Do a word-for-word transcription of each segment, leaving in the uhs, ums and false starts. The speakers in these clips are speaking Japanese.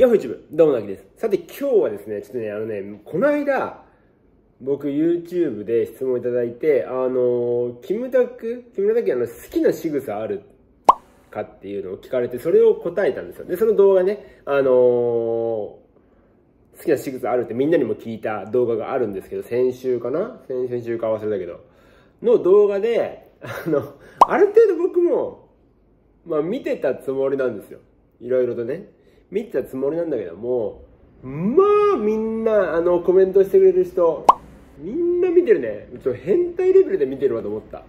ヤッホー一部、どうもなきです。さて今日はですね、ちょっとね、あのね、この間、僕 YouTube で質問いただいて、あの、キムタク、キムタク、あの、好きな仕草あるかっていうのを聞かれて、それを答えたんですよ。で、その動画ね、あのー、好きな仕草あるってみんなにも聞いた動画があるんですけど、先週かな先々週か忘れたけど、の動画で、あの、ある程度僕も、まあ見てたつもりなんですよ。いろいろとね。見てたつもりなんだけども、まあみんなあのコメントしてくれる人みんな見てるね。ちょっと変態レベルで見てるわと思った。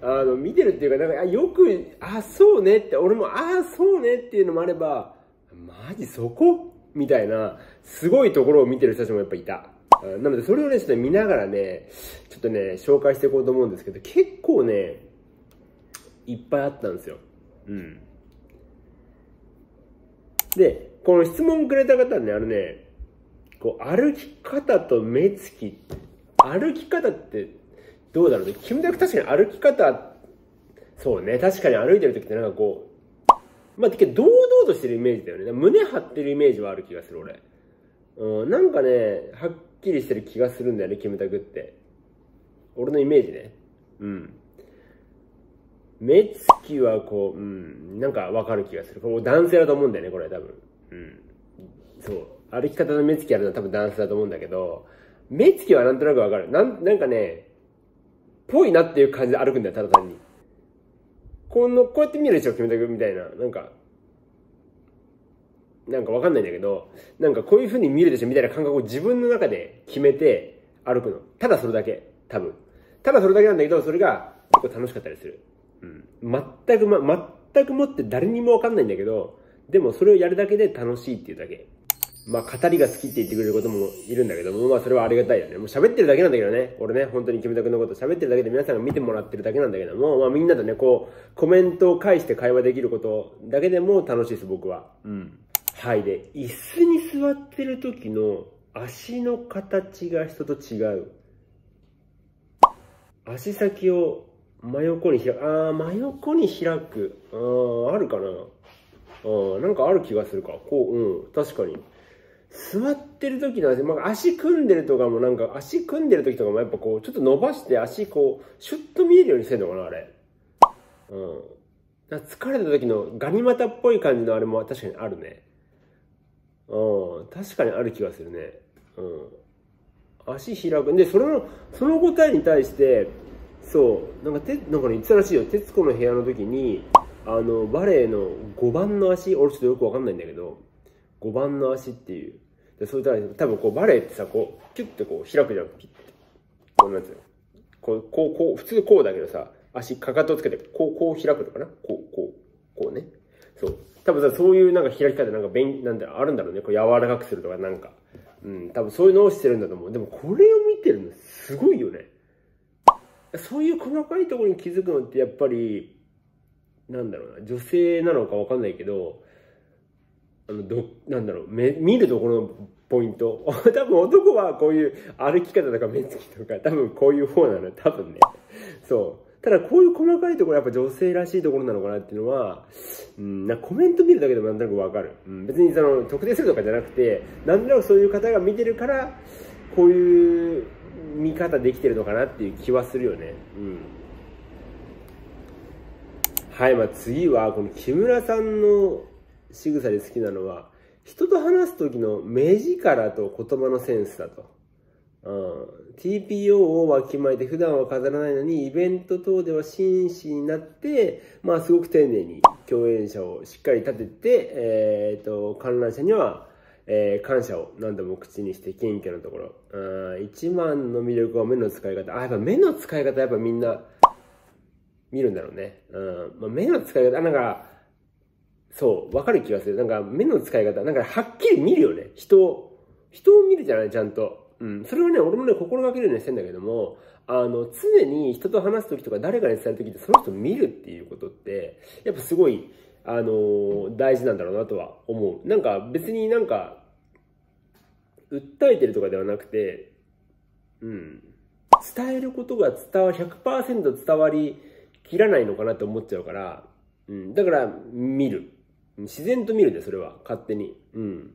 あの見てるっていうか、なんかよく「あそうね」って、俺も「あそうね」っていうのもあれば「マジそこ?」みたいなすごいところを見てる人たちもやっぱいた。なのでそれをね、ちょっと見ながらね、ちょっとね紹介していこうと思うんですけど、結構ねいっぱいあったんですよ。うん。で、この質問くれた方ね、あのね、こう歩き方と目つき、歩き方ってどうだろうね。キムタク確かに歩き方、そうね、確かに歩いてる時ってなんかこう、まあ、てか堂々としてるイメージだよね。胸張ってるイメージはある気がする、俺。うん、なんかね、はっきりしてる気がするんだよね、キムタクって。俺のイメージね。うん。目つきはこう、うん、なんかわかる気がする。これ男性だと思うんだよね、これ多分。うん。そう。歩き方の目つきあるのは多分男性だと思うんだけど、目つきはなんとなくわかる。なん、なんかね、ぽいなっていう感じで歩くんだよ、ただ単に。この、こうやって見るでしょ、キムタクみたいな。なんか、なんかわかんないんだけど、なんかこういう風に見るでしょみたいな感覚を自分の中で決めて歩くの。ただそれだけ。多分。ただそれだけなんだけど、それが結構楽しかったりする。うん、全く、ま、全くもって誰にも分かんないんだけど、でもそれをやるだけで楽しいっていうだけ。まあ語りが好きって言ってくれることもいるんだけども、まあそれはありがたいよね。もう喋ってるだけなんだけどね、俺ね、本当にキムタクのこと喋ってるだけで皆さんが見てもらってるだけなんだけども、まあみんなとね、こうコメントを介して会話できることだけでも楽しいです、僕は。うん。はい。で、椅子に座ってる時の足の形が人と違う。足先を真横に開く。ああ、真横に開く。ああ、あるかな。ああ、なんかある気がするか。こう、うん、確かに。座ってる時の足、まあ、足組んでるとかもなんか、足組んでる時とかもやっぱこう、ちょっと伸ばして足こう、シュッと見えるようにしてんのかな、あれ。うん。だから疲れた時のガニ股っぽい感じのあれも確かにあるね。うん、確かにある気がするね。うん。足開く。で、それの、その答えに対して、そうなんかてなんか、ね、言ってたらしいよ。徹子の部屋の時にあのバレエのごばんの足、俺ちょっとよくわかんないんだけど、ごばんの足っていう。で、それたら多分こうバレエってさ、こうキュッてこう開くじゃん。ピッてこうなんていうの、こうこうこう普通こうだけどさ、足かかとをつけてこうこう開くのかな、こうこうこうね。そう、多分さ、そういうなんか開き方なんか便なんてあるんだろうね。こう柔らかくするとかなんか、うん多分そういうのをしてるんだと思う。でもこれを見てるのすごいよね。そういう細かいところに気づくのってやっぱりなんだろうな、女性なのかわかんないけど、あのどなんだろう、め見るところのポイント多分男はこういう歩き方とか目つきとか多分こういう方なの、多分ね。そう、ただこういう細かいところやっぱ女性らしいところなのかなっていうのは、うん、なんかコメント見るだけでもなんとなくわかる、うん、別にその特定するとかじゃなくて、なんとなくそういう方が見てるからこういう見方できてるのかなっていう気はするよね。うん。はい。まあ次はこの木村さんの仕草で好きなのは、人と話す時の目力と言葉のセンスだと。うん、ティーピーオー をわきまえて普段は飾らないのにイベント等では紳士になって、まあすごく丁寧に共演者をしっかり立てて、えー、と観覧者にはえー、感謝を何度も口にして謙虚なところ。あー、一番の魅力は目の使い方。あ、やっぱ目の使い方やっぱみんな見るんだろうね。うん、まあ、目の使い方、なんか、そう、わかる気がする。なんか目の使い方、なんかはっきり見るよね。人を、人を見るじゃない、ちゃんと。うん。それをね、俺もね、心がけるようにしてんだけども、あの、常に人と話すときとか誰かに伝えるときってその人見るっていうことって、やっぱすごい、あのー、大事なんだろうなとは思う。なんか別になんか、訴えてるとかではなくて、うん、伝えることが伝わ ひゃくパーセント 伝わりきらないのかなって思っちゃうから、うん、だから見る、自然と見るんで、それは勝手に。うん。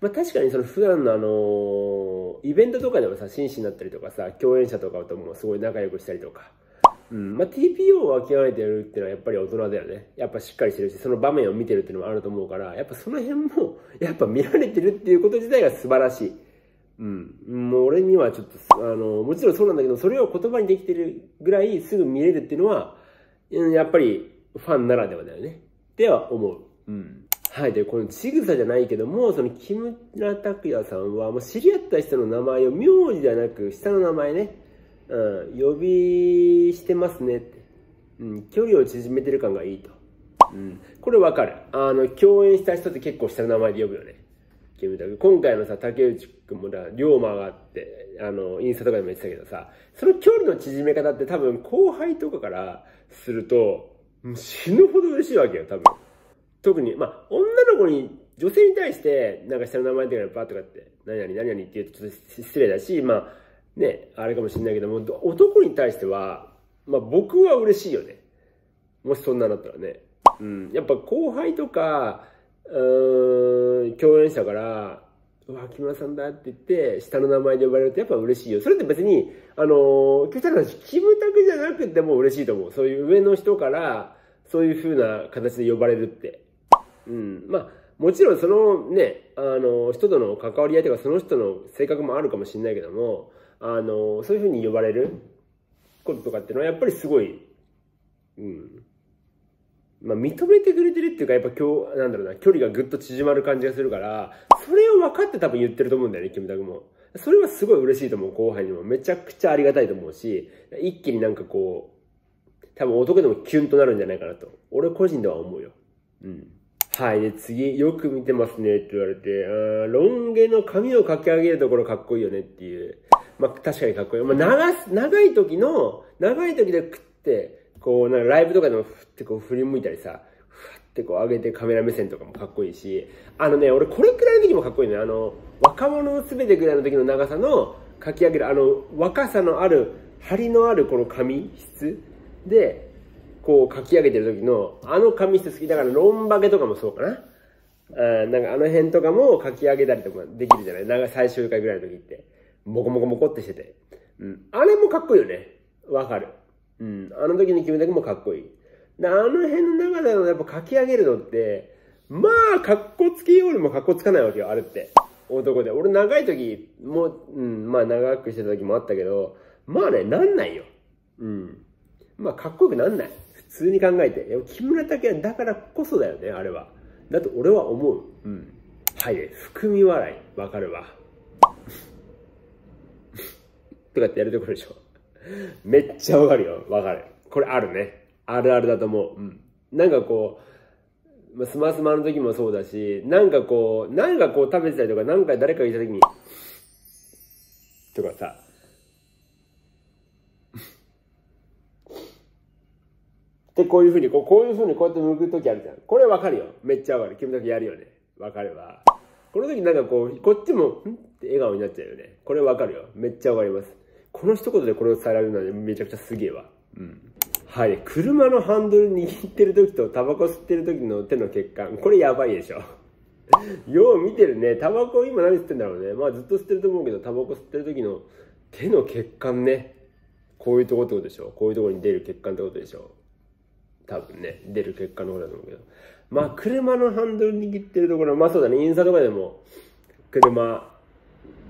まあ確かにその普段のあのー、イベントとかでもさ、紳士になったりとかさ、共演者とかともすごい仲良くしたりとか。うん。まあ ティーピーオー を諦めてるっていうのはやっぱり大人だよね。やっぱしっかりしてるし、その場面を見てるっていうのもあると思うから、やっぱその辺も、やっぱ見られてるっていうこと自体が素晴らしい。うん。もう俺にはちょっと、あのー、もちろんそうなんだけど、それを言葉にできてるぐらいすぐ見れるっていうのは、やっぱりファンならではだよね。では思う。うん。はい。で、このちぐさじゃないけども、その木村拓哉さんは、もう知り合った人の名前を名字ではなく、下の名前ね、うん、呼びしてますねって。うん、距離を縮めてる感がいいと。うん。これわかる。あの、共演した人って結構下の名前で呼ぶよね。木村拓哉。今回のさ、竹内くんもだ、龍馬があって、あの、インスタとかでも言ってたけどさ、その距離の縮め方って多分後輩とかからすると、死ぬほど嬉しいわけよ、多分。特に、まあ、女の子に、女性に対して、なんか下の名前っていうか、バーとかって、何々何々って言うとちょっと失礼だし、まあ、ね、あれかもしれないけども、男に対しては、まあ僕は嬉しいよね。もしそんなのだったらね。うん。やっぱ後輩とか、うーん、共演者から、うわ、木村さんだって言って、下の名前で呼ばれるとやっぱ嬉しいよ。それって別に、あのー、聞いた話、キムタクじゃなくても嬉しいと思う。そういう上の人から、そういう風な形で呼ばれるって。うん、まあもちろんそのね、あの人との関わり合いとかその人の性格もあるかもしれないけども、あのそういう風に呼ばれることとかっていうのはやっぱりすごい、うん、まあ認めてくれてるっていうか、やっぱ今日なんだろうな、距離がぐっと縮まる感じがするから、それを分かって多分言ってると思うんだよね、キムタクも。それはすごい嬉しいと思う。後輩にもめちゃくちゃありがたいと思うし、一気になんかこう多分男でもキュンとなるんじゃないかなと俺個人では思うよ。うん。はい。で、次、よく見てますねって言われて、あロン毛の髪をかき上げるところかっこいいよねっていう。まあ、確かにかっこいい。まあ、長す、長い時の、長い時で食って、こう、なんかライブとかでもふってこう振り向いたりさ、ふわってこう上げてカメラ目線とかもかっこいいし、あのね、俺これくらいの時もかっこいいね。あの、若者のすべてくらいの時の長さのかき上げる、あの、若さのある、張りのあるこの髪質で、こう書き上げてる時のあの髪質好きだから、ロンバケとかもそうかな。あなんかあの辺とかも書き上げたりとかできるじゃない、なんか最終回ぐらいの時ってモコモコモコってしてて、うん、あれもかっこいいよね。わかる、うん、あの時に決めた時もかっこいい。あの辺の中でのやっぱ書き上げるのってまあかっこつけよりもかっこつかないわけよ、あれって男で。俺長い時も、うん、まあ長くしてた時もあったけど、まあね、なんないよ。うん。まあかっこよくなんない、普通に考えて。木村拓哉だからこそだよね、あれは。だと俺は思う。うん。はい、ね。含み笑い。わかるわ。とかってやるところでしょ。めっちゃわかるよ。わかる。これあるね。あるあるだと思う。うん。なんかこう、スマスマの時もそうだし、なんかこう、なんかこう食べてたりとか、なんか誰かがいた時に、とかさ、で、こういう風に、こう、こういう風にこうやって向くときあるじゃん。これわかるよ。めっちゃわかる。キムタクやるよね。わかるわ。この時なんかこう、こっちも、んって笑顔になっちゃうよね。これわかるよ。めっちゃわかります。この一言でこれを伝えられるのはめちゃくちゃすげえわ。うん。はい。車のハンドル握ってる時とタバコ吸ってる時の手の血管。これやばいでしょ。よう見てるね。タバコ今何吸ってんだろうね。まあずっと吸ってると思うけど、タバコ吸ってる時の手の血管ね。こういうとこってことでしょ。こういうとこに出る血管ってことでしょ。多分ね、出る結果の方だと思うけど。まあ、車のハンドル握ってるところ、まあそうだね、インスタとかでも、車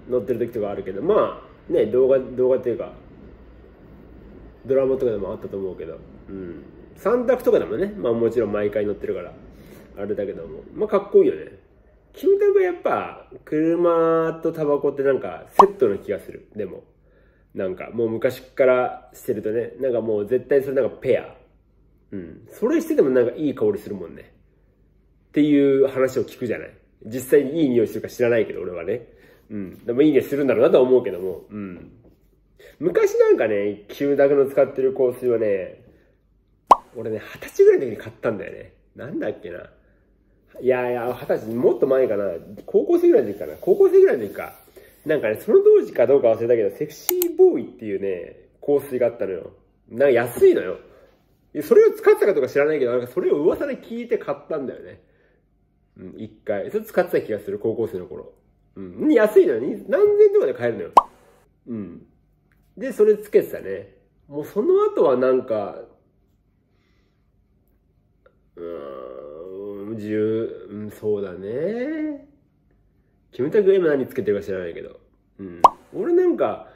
乗ってる時とかあるけど、まあ、ね、動画、動画っていうか、ドラマとかでもあったと思うけど、うん。三択とかでもね、まあもちろん毎回乗ってるから、あれだけども、まあかっこいいよね。キムタクはやっぱ、車とタバコってなんかセットの気がする。でも、なんかもう昔からしてるとね、なんかもう絶対それなんかペア。うん。それしててもなんかいい香りするもんね。っていう話を聞くじゃない。実際にいい匂いするか知らないけど、俺はね。うん。でもいい匂いするんだろうなとは思うけども。うん。昔なんかね、キムタクの使ってる香水はね、俺ね、二十歳ぐらいの時に買ったんだよね。なんだっけな。いやいや、二十歳、もっと前かな。高校生ぐらいの時かな。高校生ぐらいの時か。なんかね、その当時かどうか忘れたけど、セクシーボーイっていうね、香水があったのよ。なんか安いのよ。それを使ってたかとか知らないけど、なんかそれを噂で聞いて買ったんだよね。うん、一回。それ使ってた気がする、高校生の頃。うん。安いのに、何千とかで買えるのよ。うん。で、それつけてたね。もうその後はなんか、うーん、十、うん、そうだね。キムタクが今何つけてるか知らないけど。うん。俺なんか、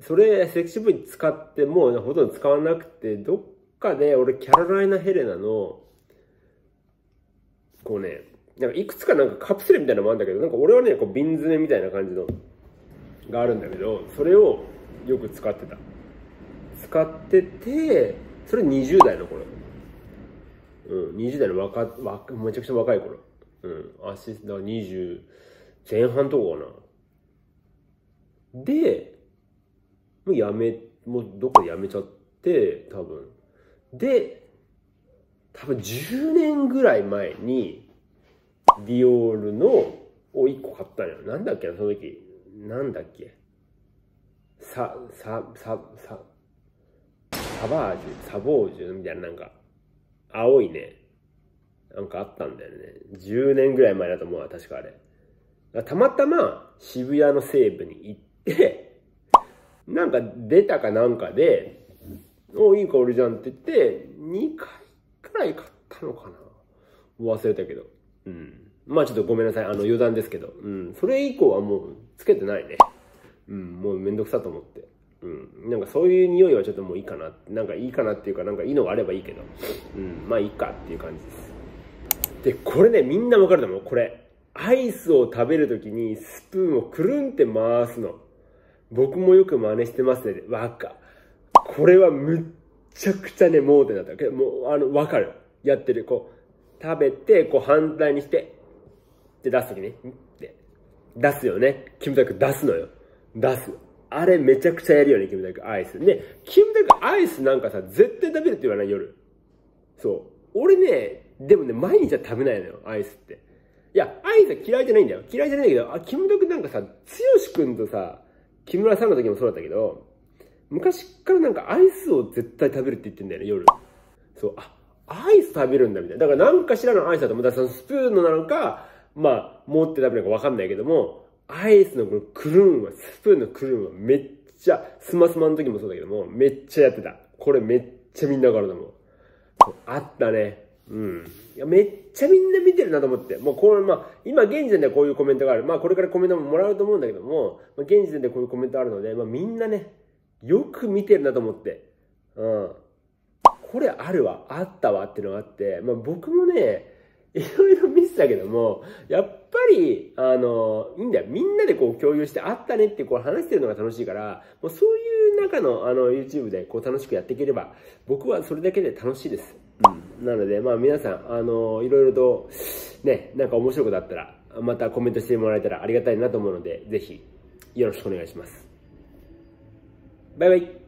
それ、セクシーボーイ使って、もうほとんど使わなくて、どっかで俺、キャロライナ・ヘレナの、こうね、なんかいくつかなんかカプセルみたいなのもあるんだけど、なんか俺はね、こう瓶詰めみたいな感じの、があるんだけど、それをよく使ってた。使ってて、それにじゅう代の頃。うん、にじゅう代の若、若、めちゃくちゃ若い頃。うん、アシストはにじゅうぜんはんとかかな。で、もうやめ、もうどっかでやめちゃって、多分。で、多分じゅうねんぐらい前に、ディオールのをいっこ買ったのよ。なんだっけな、その時。なんだっけ。サ、サ、サ、サ、サバージュ、サボージュみたいななんか、青いね、なんかあったんだよね。じゅうねんぐらい前だと思うわ、確かあれ。たまたま渋谷の西部に行って、なんか出たかなんかで、お、いい香りじゃんって言って、にかいくらい買ったのかな忘れたけど。うん。まあちょっとごめんなさい。あの余談ですけど。うん。それ以降はもうつけてないね。うん。もうめんどくさと思って。うん。なんかそういう匂いはちょっともういいかな。なんかいいかなっていうか、なんかいいのがあればいいけど。うん。まあいいかっていう感じです。で、これね、みんなわかると思う。これ。アイスを食べるときにスプーンをくるんって回すの。僕もよく真似してますね。わか。これはむっちゃくちゃね、盲点だったけど、もう、あの、わかる。やってる。こう、食べて、こう反対にして、って出すときね。って。出すよね。キムタク出すのよ。出す。あれめちゃくちゃやるよね、キムタクアイス。ね、キムタクアイスなんかさ、絶対食べるって言わない、夜。そう。俺ね、でもね、毎日は食べないのよ、アイスって。いや、アイスは嫌いじゃないんだよ。嫌いじゃないんだけど、あ、キムタクなんかさ、剛君とさ、木村さんの時もそうだったけど、昔からなんかアイスを絶対食べるって言ってんだよね、夜。そう、あ、アイス食べるんだみたいな。だからなんかしらのアイスだと思う。だからそのスプーンのなのか、まあ、持って食べるのかわかんないけども、アイスのこのクルーンは、スプーンのクルーンはめっちゃ、スマスマの時もそうだけども、めっちゃやってた。これめっちゃみんなわかると思う。あったね。うん。いや、めっちゃみんな見てるなと思って。もうこれ、まあ、今現時点ではこういうコメントがある。まあ、これからコメントももらうと思うんだけども、まあ、現時点でこういうコメントあるので、まあ、みんなね、よく見てるなと思って。うん。これあるわ、あったわっていうのがあって、まあ、僕もね、いろいろ見てたけども、やっぱり、あの、いいんだよ。みんなでこう共有して、あったねってこう話してるのが楽しいから、もうそういう中の、あの、YouTube でこう楽しくやっていければ、僕はそれだけで楽しいです。うん、なので、まあ皆さん、あのー、いろいろと、ね、なんか面白いことあったら、またコメントしてもらえたらありがたいなと思うので、ぜひ、よろしくお願いします。バイバイ。